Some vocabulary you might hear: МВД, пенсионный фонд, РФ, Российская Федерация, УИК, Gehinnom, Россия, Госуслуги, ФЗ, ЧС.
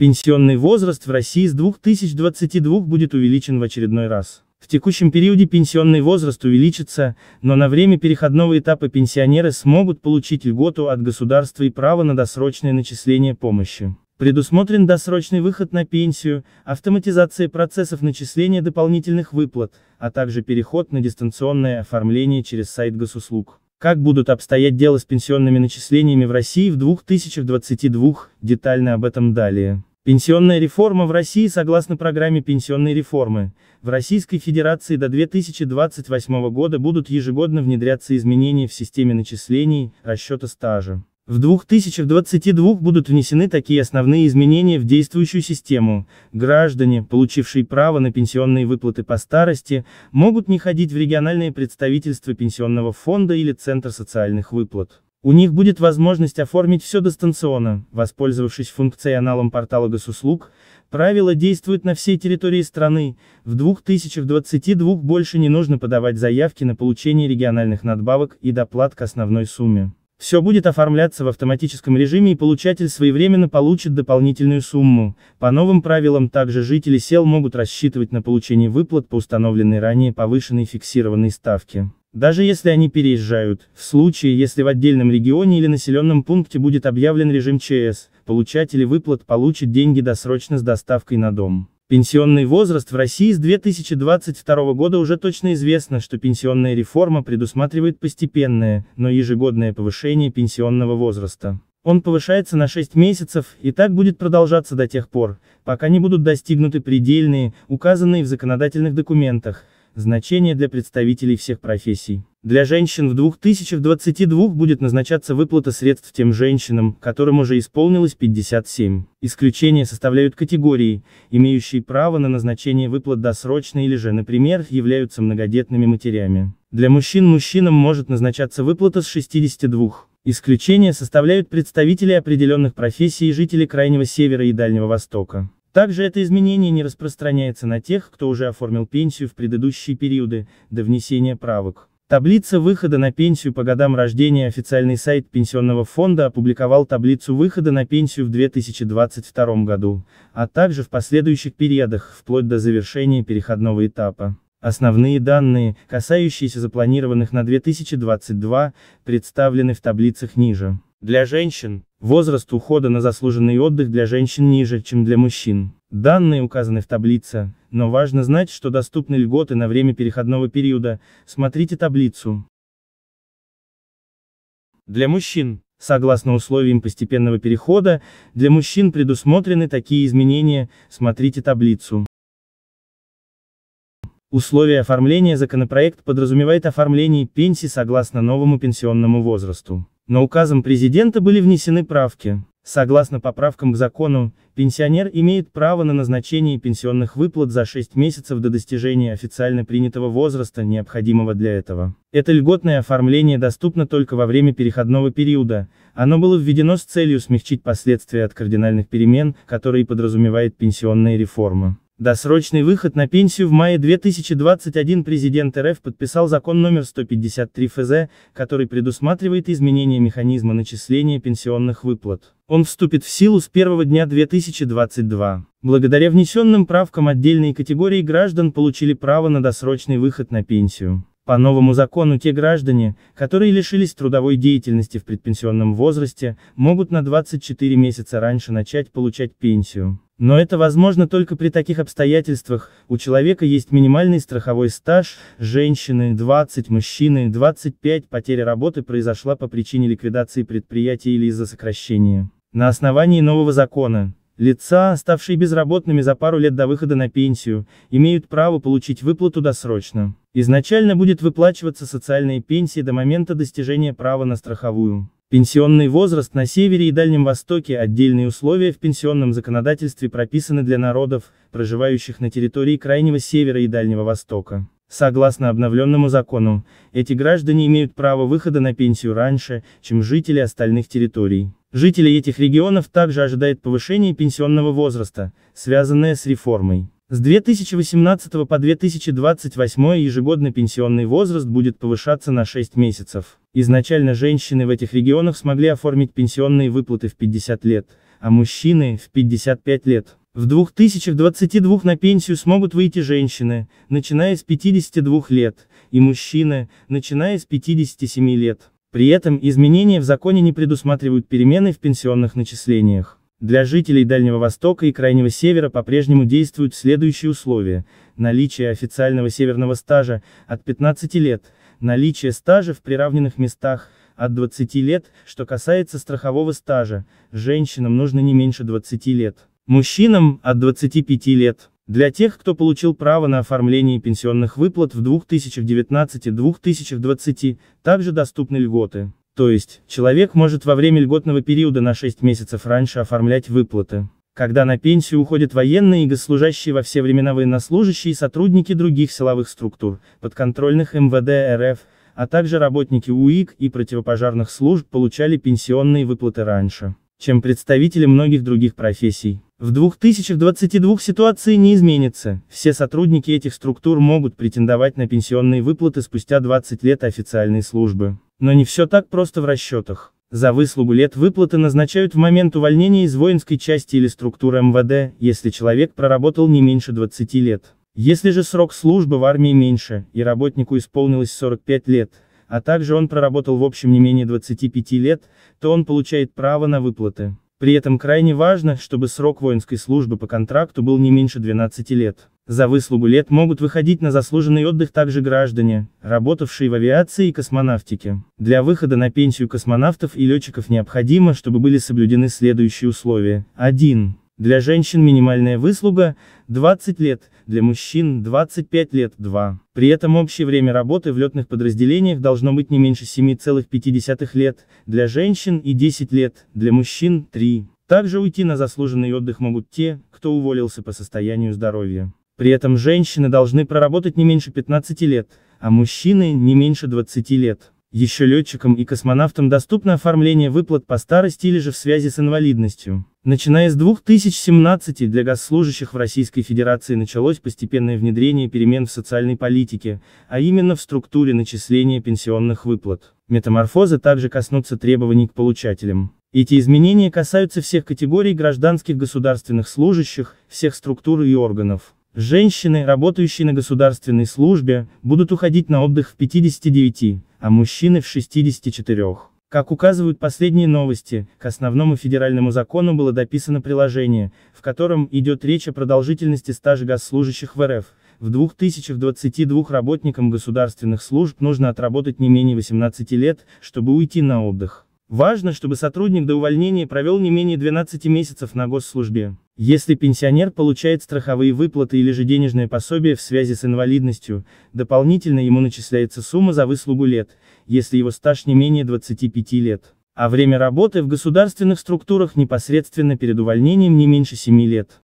Пенсионный возраст в России с 2022 будет увеличен в очередной раз. В текущем периоде пенсионный возраст увеличится, но на время переходного этапа пенсионеры смогут получить льготу от государства и право на досрочное начисление помощи. Предусмотрен досрочный выход на пенсию, автоматизация процессов начисления дополнительных выплат, а также переход на дистанционное оформление через сайт Госуслуг. Как будут обстоять дела с пенсионными начислениями в России в 2022, детально об этом далее. Пенсионная реформа в России. Согласно программе пенсионной реформы, в Российской Федерации до 2028 года будут ежегодно внедряться изменения в системе начислений, расчета стажа. В 2022 будут внесены такие основные изменения в действующую систему: граждане, получившие право на пенсионные выплаты по старости, могут не ходить в региональные представительства пенсионного фонда или Центр социальных выплат. У них будет возможность оформить все дистанционно, воспользовавшись функционалом портала Госуслуг. Правила действуют на всей территории страны. В 2022 больше не нужно подавать заявки на получение региональных надбавок и доплат к основной сумме. Все будет оформляться в автоматическом режиме, и получатель своевременно получит дополнительную сумму. По новым правилам также жители сел могут рассчитывать на получение выплат по установленной ранее повышенной фиксированной ставке, даже если они переезжают. В случае, если в отдельном регионе или населенном пункте будет объявлен режим ЧС, получатели выплат получат деньги досрочно с доставкой на дом. Пенсионный возраст в России с 2022 года. Уже точно известно, что пенсионная реформа предусматривает постепенное, но ежегодное повышение пенсионного возраста. Он повышается на 6 месяцев, и так будет продолжаться до тех пор, пока не будут достигнуты предельные, указанные в законодательных документах, значение для представителей всех профессий. Для женщин в 2022 будет назначаться выплата средств тем женщинам, которым уже исполнилось 57. Исключения составляют категории, имеющие право на назначение выплат досрочно или же, например, являются многодетными матерями. Для мужчин мужчинам может назначаться выплата с 62. Исключения составляют представители определенных профессий и жители Крайнего Севера и Дальнего Востока. Также это изменение не распространяется на тех, кто уже оформил пенсию в предыдущие периоды, до внесения правок. Таблица выхода на пенсию по годам рождения. Официальный сайт Пенсионного фонда опубликовал таблицу выхода на пенсию в 2022 году, а также в последующих периодах, вплоть до завершения переходного этапа. Основные данные, касающиеся запланированных на 2022, представлены в таблицах ниже. Для женщин. Возраст ухода на заслуженный отдых для женщин ниже, чем для мужчин. Данные указаны в таблице, но важно знать, что доступны льготы на время переходного периода. Смотрите таблицу. Для мужчин. Согласно условиям постепенного перехода, для мужчин предусмотрены такие изменения. Смотрите таблицу. Условия оформления. Законопроект подразумевает оформление пенсии согласно новому пенсионному возрасту. Но указом президента были внесены правки. Согласно поправкам к закону, пенсионер имеет право на назначение пенсионных выплат за 6 месяцев до достижения официально принятого возраста, необходимого для этого. Это льготное оформление доступно только во время переходного периода. Оно было введено с целью смягчить последствия от кардинальных перемен, которые подразумевает пенсионная реформа. Досрочный выход на пенсию. В мае 2021 президент РФ подписал закон номер 153 ФЗ, который предусматривает изменение механизма начисления пенсионных выплат. Он вступит в силу с первого дня 2022. Благодаря внесенным правкам отдельные категории граждан получили право на досрочный выход на пенсию. По новому закону те граждане, которые лишились трудовой деятельности в предпенсионном возрасте, могут на 24 месяца раньше начать получать пенсию. Но это возможно только при таких обстоятельствах: у человека есть минимальный страховой стаж, женщины 20, мужчины 25, потеря работы произошла по причине ликвидации предприятия или из-за сокращения. На основании нового закона, лица, ставшие безработными за пару лет до выхода на пенсию, имеют право получить выплату досрочно. Изначально будет выплачиваться социальная пенсия до момента достижения права на страховую. Пенсионный возраст на Севере и Дальнем Востоке. Отдельные условия в пенсионном законодательстве прописаны для народов, проживающих на территории Крайнего Севера и Дальнего Востока. Согласно обновленному закону, эти граждане имеют право выхода на пенсию раньше, чем жители остальных территорий. Жители этих регионов также ожидает повышение пенсионного возраста, связанное с реформой. С 2018 по 2028 ежегодно пенсионный возраст будет повышаться на 6 месяцев. Изначально женщины в этих регионах смогли оформить пенсионные выплаты в 50 лет, а мужчины в 55 лет. В 2022 на пенсию смогут выйти женщины, начиная с 52 лет, и мужчины, начиная с 57 лет. При этом изменения в законе не предусматривают перемены в пенсионных начислениях. Для жителей Дальнего Востока и Крайнего Севера по-прежнему действуют следующие условия: наличие официального северного стажа от 15 лет, наличие стажа в приравненных местах от 20 лет, что касается страхового стажа, женщинам нужно не меньше 20 лет. Мужчинам – от 25 лет. Для тех, кто получил право на оформление пенсионных выплат в 2019-2020, также доступны льготы. То есть, человек может во время льготного периода на 6 месяцев раньше оформлять выплаты. Когда на пенсию уходят военные и госслужащие во все времена военнослужащие и сотрудники других силовых структур, подконтрольных МВД РФ, а также работники УИК и противопожарных служб получали пенсионные выплаты раньше, чем представители многих других профессий. В 2022 ситуация не изменится, все сотрудники этих структур могут претендовать на пенсионные выплаты спустя 20 лет официальной службы. Но не все так просто в расчетах. За выслугу лет выплаты назначают в момент увольнения из воинской части или структуры МВД, если человек проработал не меньше 20 лет. Если же срок службы в армии меньше, и работнику исполнилось 45 лет, а также он проработал в общем не менее 25 лет, то он получает право на выплаты. При этом крайне важно, чтобы срок воинской службы по контракту был не меньше 12 лет. За выслугу лет могут выходить на заслуженный отдых также граждане, работавшие в авиации и космонавтике. Для выхода на пенсию космонавтов и летчиков необходимо, чтобы были соблюдены следующие условия. 1. Для женщин минимальная выслуга – 20 лет, для мужчин – 25 лет. 2. При этом общее время работы в летных подразделениях должно быть не меньше 7,5 лет, для женщин и 10 лет, для мужчин – 3. Также уйти на заслуженный отдых могут те, кто уволился по состоянию здоровья. При этом женщины должны проработать не меньше 15 лет, а мужчины – не меньше 20 лет. Еще летчикам и космонавтам доступно оформление выплат по старости или же в связи с инвалидностью. Начиная с 2017 для госслужащих в Российской Федерации началось постепенное внедрение перемен в социальной политике, а именно в структуре начисления пенсионных выплат. Метаморфозы также коснутся требований к получателям. Эти изменения касаются всех категорий гражданских государственных служащих, всех структур и органов. Женщины, работающие на государственной службе, будут уходить на отдых в 59, а мужчины в 64. Как указывают последние новости, к основному федеральному закону было дописано приложение, в котором идет речь о продолжительности стажа госслужащих в РФ. В 2022 работникам государственных служб нужно отработать не менее 18 лет, чтобы уйти на отдых. Важно, чтобы сотрудник до увольнения провел не менее 12 месяцев на госслужбе. Если пенсионер получает страховые выплаты или же денежное пособие в связи с инвалидностью, дополнительно ему начисляется сумма за выслугу лет, если его стаж не менее 25 лет, а время работы в государственных структурах непосредственно перед увольнением не меньше 7 лет.